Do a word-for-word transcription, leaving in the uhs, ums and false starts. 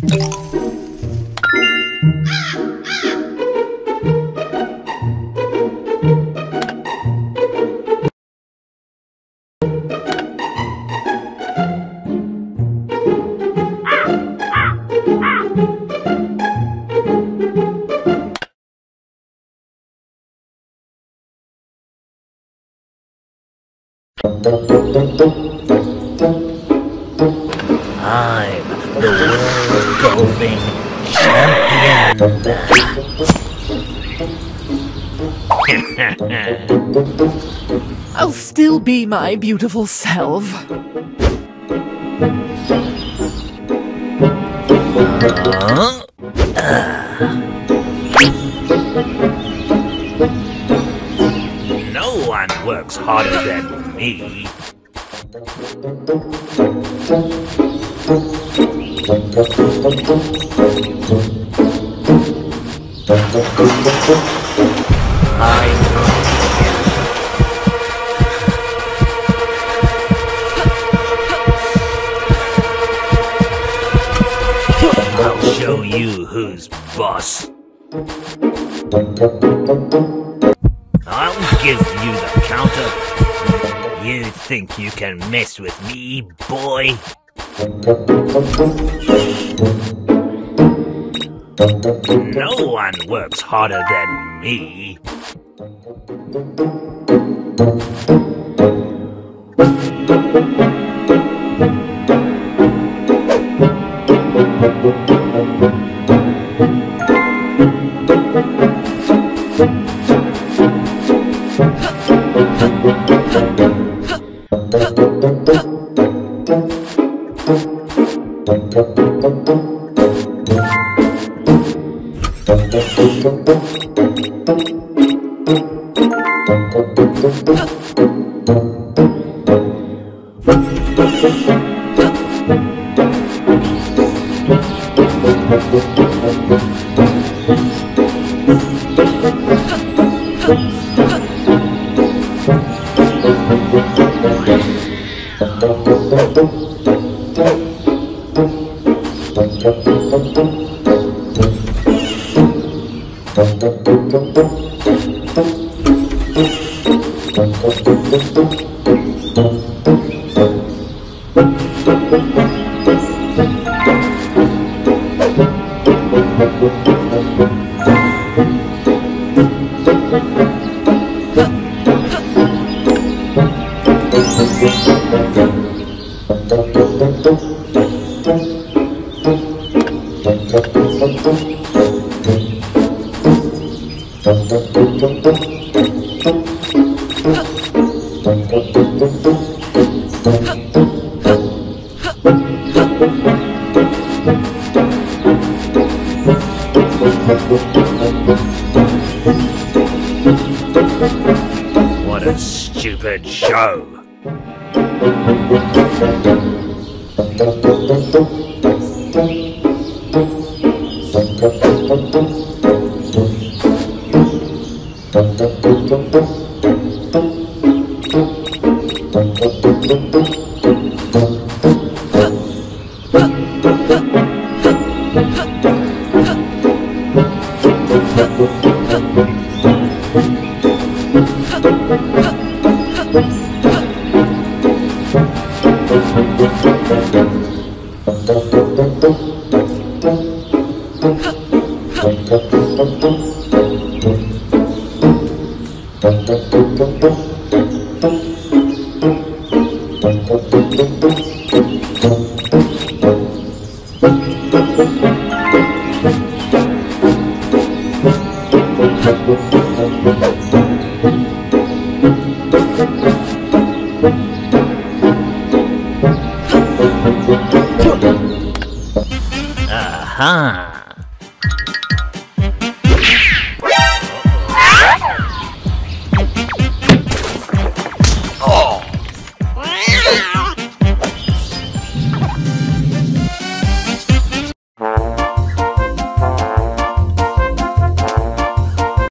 I'm the world golfing champion. I'll still be my beautiful self. Uh, uh. No one works harder than me. I'll show you who's boss. I'll give you the counter. You think you can mess with me, boy? No one works harder than me. What a stupid show. Huh.